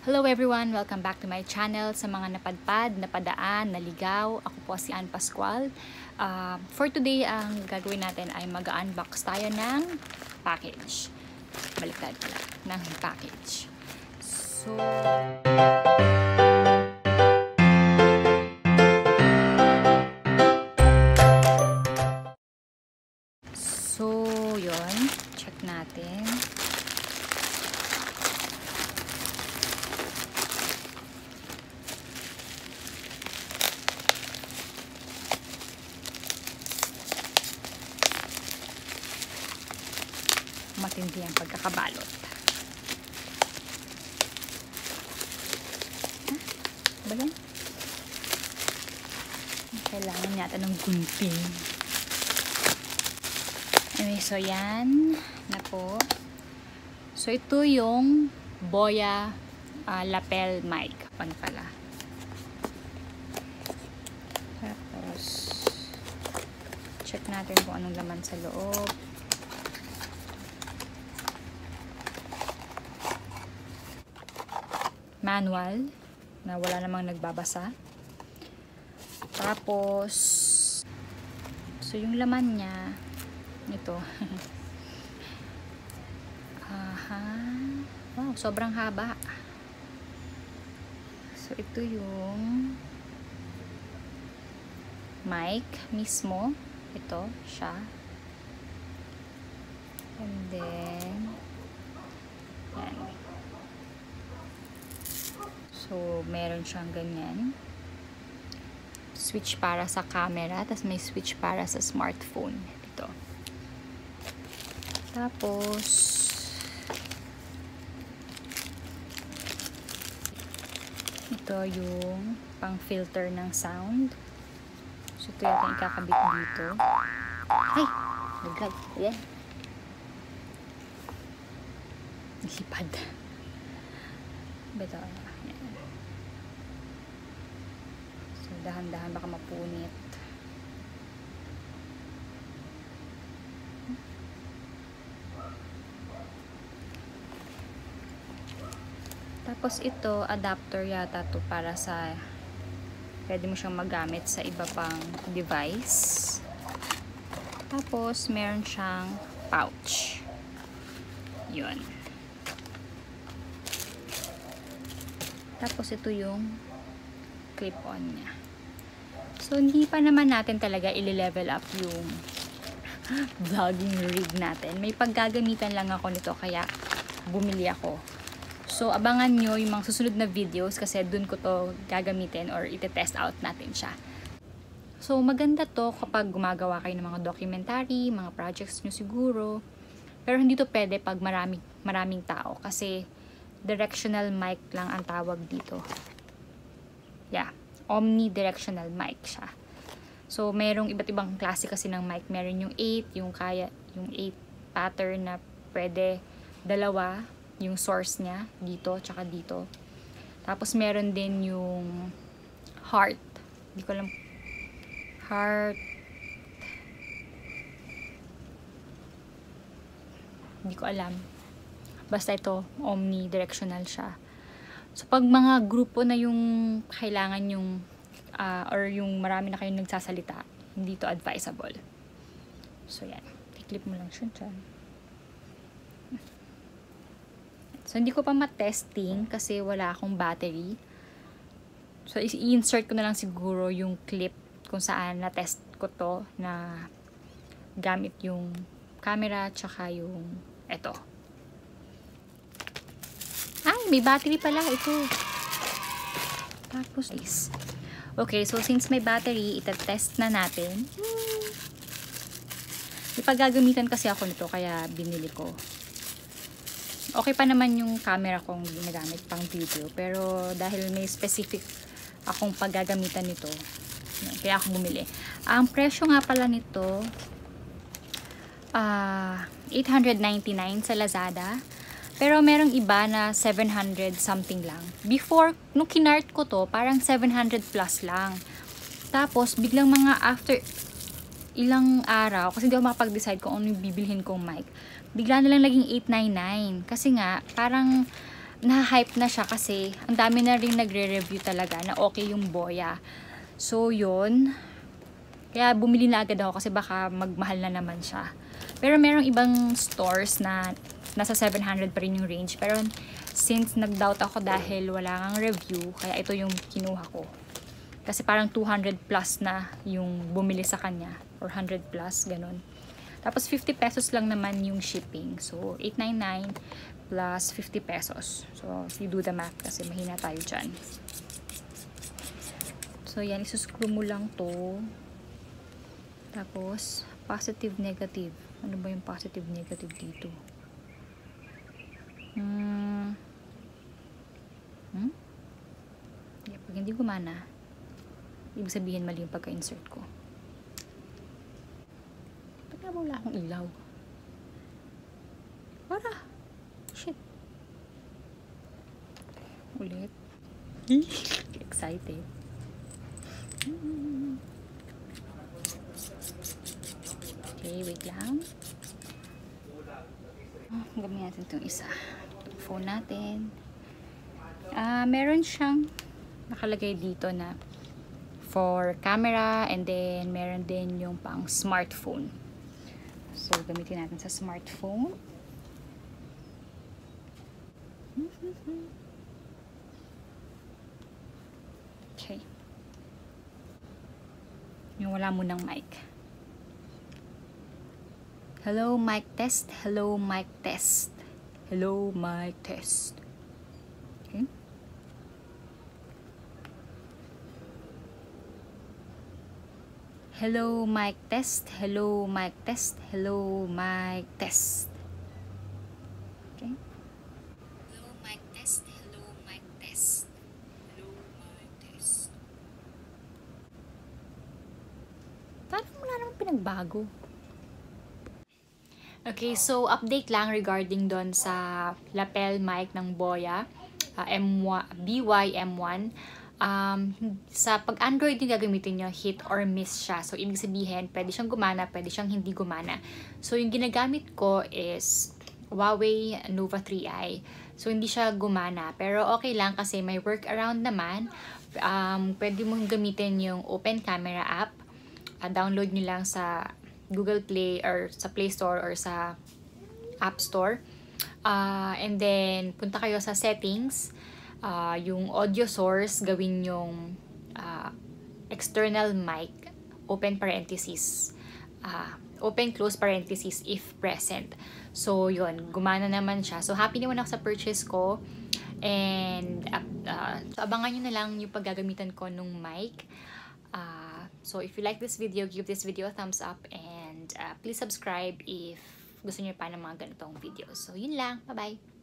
Hello everyone! Welcome back to my channel. Sa mga napadpad, napadaan, naligaw, ako po si Ann Pascual. For today, ang gagawin natin ay mag-unbox tayo ng package. Baliktad pala, ng package. So... yun. Check natin. Matindi ang pagkakabalot. Ba yan? Kailangan yata ng gunting. Anyway, so yan na po. So ito yung Boya lapel mic. Pan pala. Tapos check natin kung anong laman sa loob. Manual na wala namang nagbabasa. Tapos so yung laman niya ito. Aha. Wow, sobrang haba. So ito yung mic mismo. Ito siya. And then yan. So, meron siyang ganyan. Switch para sa camera. Tapos may switch para sa smartphone. Ito. Tapos, ito yung pang-filter ng sound. So, ito yung ikakabit dito. Ay! Naglag. Ayan. Nilipad. Beto. So, dahan-dahan baka mapunit. Tapos ito, adapter yata to para sa pwede mo siyang magamit sa iba pang device. Tapos, meron siyang pouch. Yun. Tapos ito yung clip-on niya. So, hindi pa naman natin talaga i-level up yung vlogging rig natin. May paggagamitan lang ako nito kaya bumili ako. So, abangan nyo yung mga susunod na videos kasi dun ko to gagamitin or itetest out natin siya. So, maganda to kapag gumagawa kayo ng mga documentary, mga projects nyo siguro. Pero hindi to pwede pag maraming tao kasi directional mic lang ang tawag dito. Yeah, omnidirectional mic siya. So merong iba't ibang klase kasi ng mic. Meron yung 8, yung 8 pattern na pwede dalawa yung source niya dito tsaka dito. Tapos meron din yung heart. Hindi ko alam. Heart. Hindi ko alam. Basta ito, omnidirectional siya. So, pag mga grupo na yung kailangan yung, or yung marami na kayong nagsasalita, hindi to advisable. So, yan. I-clip mo lang siya dyan. So, hindi ko pa matesting kasi wala akong battery. So, i-insert ko na lang siguro yung clip kung saan na-test ko to na gamit yung camera tsaka yung eto. Ay, may battery pala ito. Tapos is. Okay, so since may battery, itatest na natin. Ipagagamitan kasi ako nito kaya binili ko. Okay pa naman yung camera kong ginagamit pang video, pero dahil may specific akong paggagamitan nito, kaya ako bumili. Ang presyo nga pala nito 899 sa Lazada. Pero merong iba na 700 something lang. Before, nung kinart ko to, parang 700 plus lang. Tapos, biglang mga after ilang araw, kasi hindi ako makapag-decide kung ano yung bibilhin kong mic, bigla na lang naging 899. Kasi nga, parang na-hype na siya kasi ang dami na rin nagre-review talaga na okay yung Boya. So, yun. Kaya bumili na agad ako kasi baka magmahal na naman siya. Pero merong ibang stores na nasa 700 pa rin yung range. Pero since nag-doubt ako dahil wala kang review, kaya ito yung kinuha ko. Kasi parang 200 plus na yung bumili sa kanya. Or 100 plus, ganun. Tapos 50 pesos lang naman yung shipping. So, 899 plus 50 pesos. So, you do the math kasi mahina tayo dyan. So, yan. Isuscrew mo lang to. Tapos, positive, negative. Ano ba yung positive, negative dito? Yeah, pag hindi gumana, ibig sabihin mali yung pagka-insert ko. Pagka wala akong ilaw. Para! Shit! Ulit. Excited. Okay, wait lang. Gamit natin itong isa. Itong phone natin. Meron siyang nakalagay dito na for camera, and then meron din yung pang smartphone. So, gamitin natin sa smartphone. Okay. Yung wala mo ng mic. Hello, mic test. Hello, mic test. Hello, mic test. Okay. Hello, mic test. Hello, mic test. Hello, mic test. Okay. Hello, mic test. Hello, mic test. Hello, mic test. Parang wala namang pinagbago. Okay, so update lang regarding doon sa lapel mic ng Boya, BY-M1. Sa pag Android yung gagamitin nyo, hit or miss siya. So, ibig sabihin, pwede siyang gumana, pwede siyang hindi gumana. So, yung ginagamit ko is Huawei Nova 3i. So, hindi siya gumana. Pero, okay lang kasi may workaround naman. Pwede mong gamitin yung Open Camera app. Download nyo lang sa Google Play or sa Play Store or sa App Store. And then, punta kayo sa settings. Yung audio source, gawin yung external mic, open parenthesis, open close parenthesis if present. So, yun, gumana naman siya. So, happy naman ako sa purchase ko. And, so abangan nyo na lang yung paggagamitan ko nung mic. So, if you like this video, give this video a thumbs up and please subscribe if gusto nyo pa ng mga ganitong videos. So, yun lang. Bye-bye!